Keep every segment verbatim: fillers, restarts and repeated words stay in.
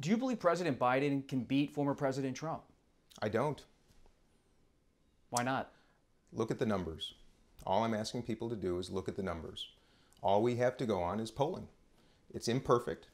Do you believe President Biden can beat former President Trump? I don't. Why not? Look at the numbers. All I'm asking people to do is look at the numbers. All we have to go on is polling. It's imperfect,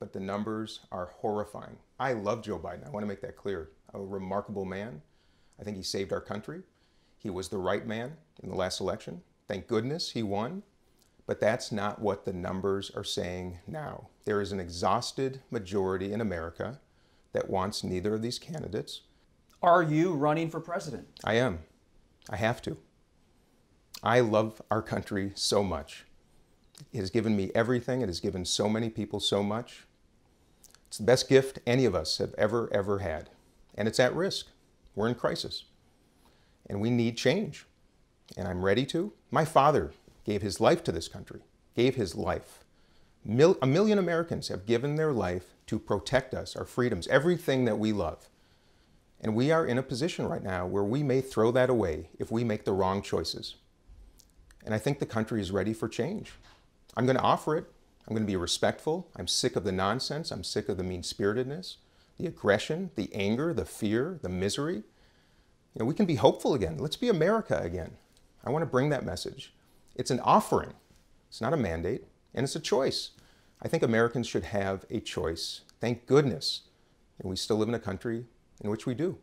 but the numbers are horrifying. I love Joe Biden. I want to make that clear. A remarkable man. I think he saved our country. He was the right man in the last election. Thank goodness he won. But that's not what the numbers are saying now. There is an exhausted majority in America that wants neither of these candidates. Are you running for president? I am. I have to. I love our country so much. It has given me everything. It has given so many people so much. It's the best gift any of us have ever, ever had. And it's at risk. We're in crisis. And we need change. And I'm ready to. My father gave his life to this country, gave his life. Mil- a million Americans have given their life to protect us, our freedoms, everything that we love. And we are in a position right now where we may throw that away if we make the wrong choices. And I think the country is ready for change. I'm going to offer it. I'm going to be respectful. I'm sick of the nonsense. I'm sick of the mean-spiritedness, the aggression, the anger, the fear, the misery. You know, we can be hopeful again. Let's be America again. I want to bring that message. It's an offering. It's not a mandate, and it's a choice. I think Americans should have a choice. Thank goodness. And we still live in a country in which we do.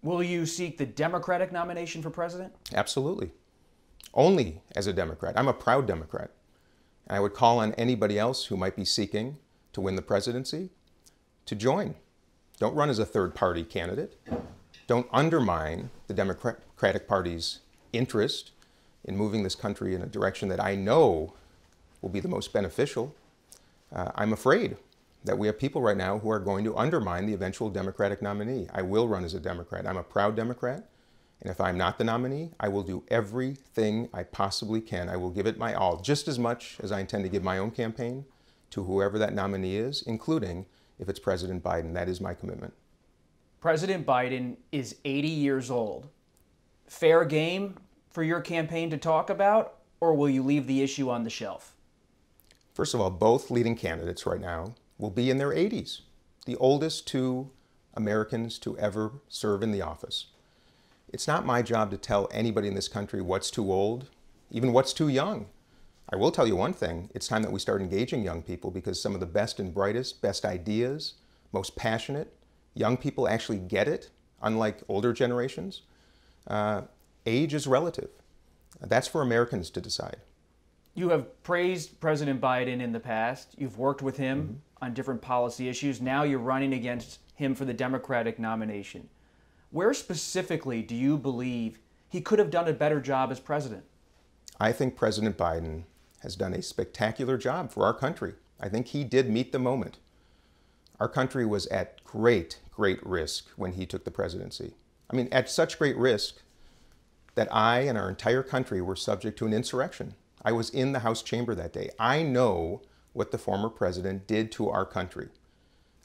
Will you seek the Democratic nomination for president? Absolutely. Only as a Democrat. I'm a proud Democrat. And I would call on anybody else who might be seeking to win the presidency to join. Don't run as a third-party candidate. Don't undermine the Democratic Party's interest in moving this country in a direction that I know will be the most beneficial. Uh, I'm afraid that we have people right now who are going to undermine the eventual Democratic nominee. I will run as a Democrat. I'm a proud Democrat. And if I'm not the nominee, I will do everything I possibly can. I will give it my all, just as much as I intend to give my own campaign to whoever that nominee is, including if it's President Biden. That is my commitment. President Biden is eighty years old. Fair game for your campaign to talk about, or will you leave the issue on the shelf? First of all, both leading candidates right now will be in their eighties, the oldest two Americans to ever serve in the office. It's not my job to tell anybody in this country what's too old, even what's too young. I will tell you one thing, it's time that we start engaging young people, because some of the best and brightest, best ideas, most passionate, young people actually get it, unlike older generations. Uh, Age is relative. That's for Americans to decide. You have praised President Biden in the past. You've worked with him mm-hmm. on different policy issues. Now you're running against him for the Democratic nomination. Where specifically do you believe he could have done a better job as president? I think President Biden has done a spectacular job for our country. I think he did meet the moment. Our country was at great, great risk when he took the presidency. I mean, at such great risk that I and our entire country were subject to an insurrection. I was in the House chamber that day. I know what the former president did to our country.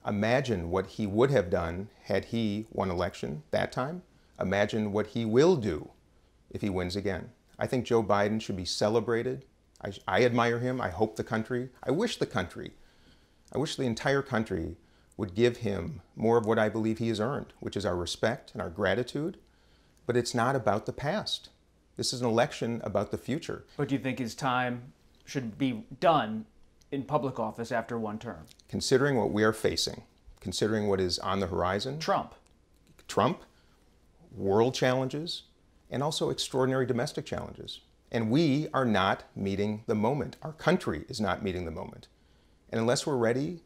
Imagine what he would have done had he won election that time. Imagine what he will do if he wins again. I think Joe Biden should be celebrated. I, I admire him. I hope the country, I wish the country, I wish the entire country would give him more of what I believe he has earned, which is our respect and our gratitude. But it's not about the past. This is an election about the future. But do you think his time should be done in public office after one term? Considering what we are facing, considering what is on the horizon. Trump. Trump, world challenges, and also extraordinary domestic challenges. And we are not meeting the moment. Our country is not meeting the moment. And unless we're ready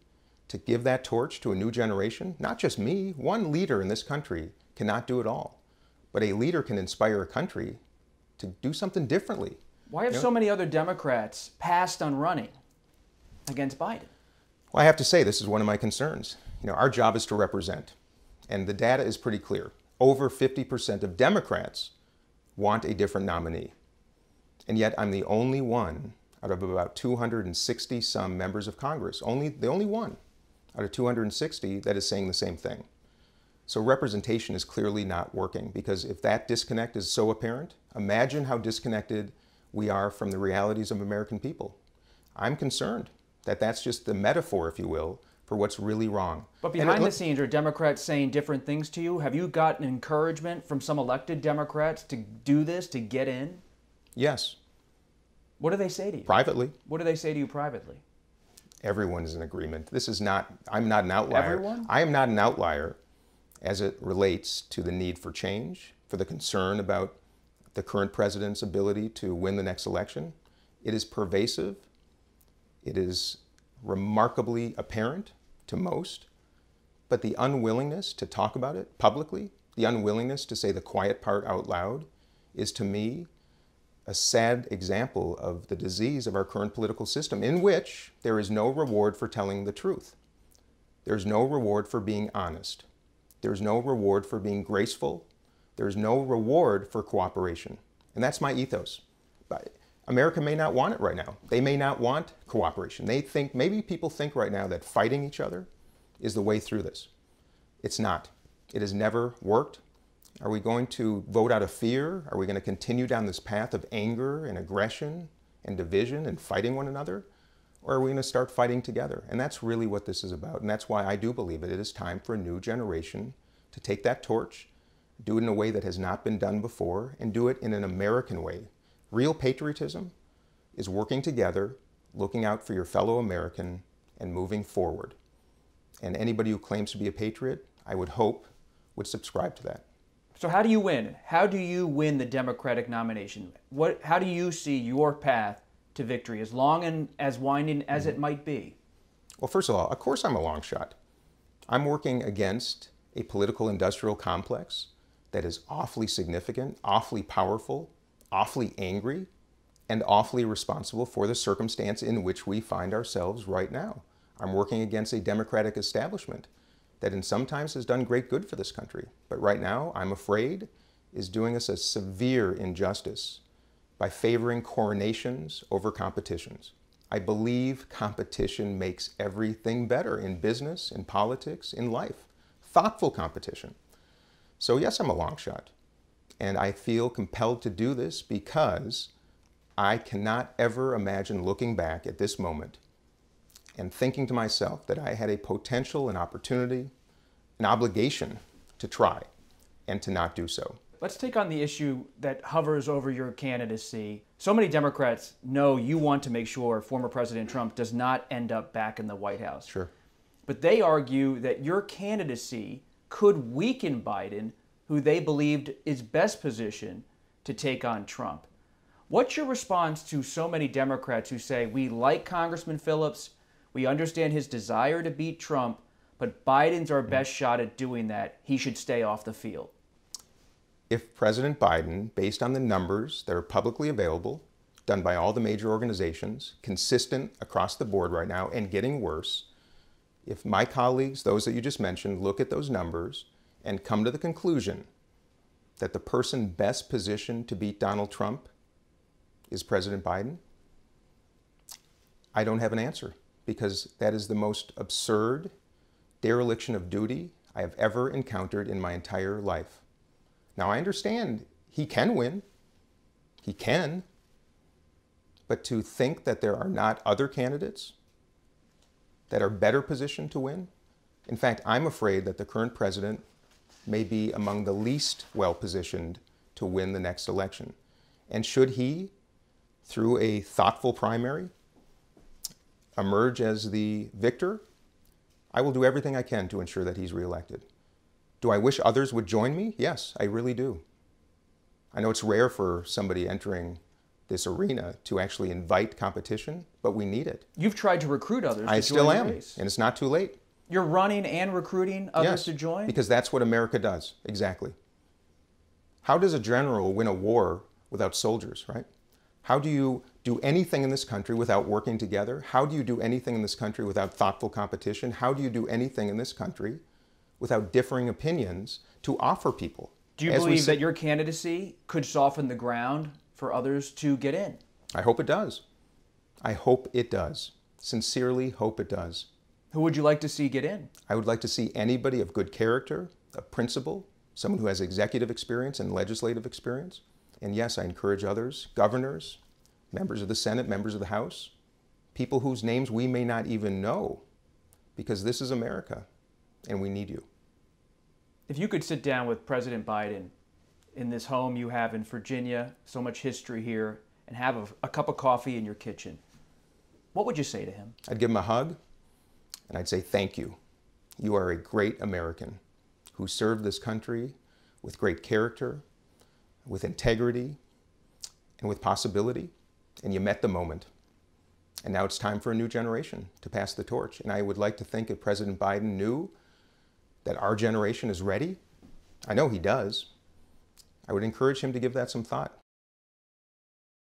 to give that torch to a new generation, not just me, one leader in this country cannot do it all. But a leader can inspire a country to do something differently. Why have you know? so many other Democrats passed on running against Biden? Well, I have to say, this is one of my concerns. You know, our job is to represent. And the data is pretty clear. Over fifty percent of Democrats want a different nominee. And yet I'm the only one out of about two hundred sixty some members of Congress, only the only one out of two hundred sixty that is saying the same thing. So representation is clearly not working, because if that disconnect is so apparent, imagine how disconnected we are from the realities of American people. I'm concerned that that's just the metaphor, if you will, for what's really wrong. But behind the scenes, are Democrats saying different things to you? Have you gotten encouragement from some elected Democrats to do this, to get in? Yes. What do they say to you? Privately. What do they say to you privately? Everyone is in agreement. This is not, I'm not an outlier. Everyone? I am not an outlier as it relates to the need for change, for the concern about the current president's ability to win the next election. It is pervasive. It is remarkably apparent to most. But the unwillingness to talk about it publicly, the unwillingness to say the quiet part out loud, is to me a sad example of the disease of our current political system, in which there is no reward for telling the truth. There's no reward for being honest. There's no reward for being graceful. There's no reward for cooperation. And that's my ethos. But America may not want it right now. They may not want cooperation. They think, maybe people think right now that fighting each other is the way through this. It's not. It has never worked. Are we going to vote out of fear? Are we going to continue down this path of anger and aggression and division and fighting one another? Or are we going to start fighting together? And that's really what this is about. And that's why I do believe it. It is time for a new generation to take that torch, do it in a way that has not been done before, and do it in an American way. Real patriotism is working together, looking out for your fellow American, and moving forward. And anybody who claims to be a patriot, I would hope, would subscribe to that. So how do you win? How do you win the Democratic nomination? What, how do you see your path to victory, as long and as winding as it might be? Well, first of all, of course I'm a long shot. I'm working against a political industrial complex that is awfully significant, awfully powerful, awfully angry, and awfully responsible for the circumstance in which we find ourselves right now. I'm working against a Democratic establishment that in some times has done great good for this country, but right now, I'm afraid, is doing us a severe injustice by favoring coronations over competitions. I believe competition makes everything better in business, in politics, in life. Thoughtful competition. So yes, I'm a long shot. And I feel compelled to do this because I cannot ever imagine looking back at this moment and thinking to myself that I had a potential, an opportunity, an obligation to try and to not do so. Let's take on the issue that hovers over your candidacy. So many Democrats know you want to make sure former President Trump does not end up back in the White House. Sure. But they argue that your candidacy could weaken Biden, who they believed is best positioned to take on Trump. What's your response to so many Democrats who say, we like Congressman Phillips, we understand his desire to beat Trump, but Biden's our best shot at doing that. He should stay off the field. If President Biden, based on the numbers that are publicly available, done by all the major organizations, consistent across the board right now and getting worse, if my colleagues, those that you just mentioned, look at those numbers and come to the conclusion that the person best positioned to beat Donald Trump is President Biden, I don't have an answer. Because that is the most absurd dereliction of duty I have ever encountered in my entire life. Now, I understand he can win. He can. But to think that there are not other candidates that are better positioned to win, in fact, I'm afraid that the current president may be among the least well-positioned to win the next election. And should he, through a thoughtful primary, emerge as the victor, I will do everything I can to ensure that he's reelected. Do I wish others would join me? Yes, I really do. I know it's rare for somebody entering this arena to actually invite competition, but we need it. You've tried to recruit others. I still am, and it's not too late. You're running and recruiting others to join? Yes, because that's what America does, exactly. How does a general win a war without soldiers, right? How do you do anything in this country without working together? How do you do anything in this country without thoughtful competition? How do you do anything in this country without differing opinions to offer people? Do you believe that your candidacy could soften the ground for others to get in? I hope it does. I hope it does. Sincerely hope it does. Who would you like to see get in? I would like to see anybody of good character, of principle, someone who has executive experience and legislative experience. And yes, I encourage others, governors, members of the Senate, members of the House, people whose names we may not even know, because this is America, and we need you. If you could sit down with President Biden in this home you have in Virginia, so much history here, and have a, a cup of coffee in your kitchen, what would you say to him? I'd give him a hug, and I'd say, thank you. You are a great American who served this country with great character, with integrity, and with possibility, and you met the moment. And now it's time for a new generation to pass the torch. And I would like to think if President Biden knew that our generation is ready, I know he does, I would encourage him to give that some thought.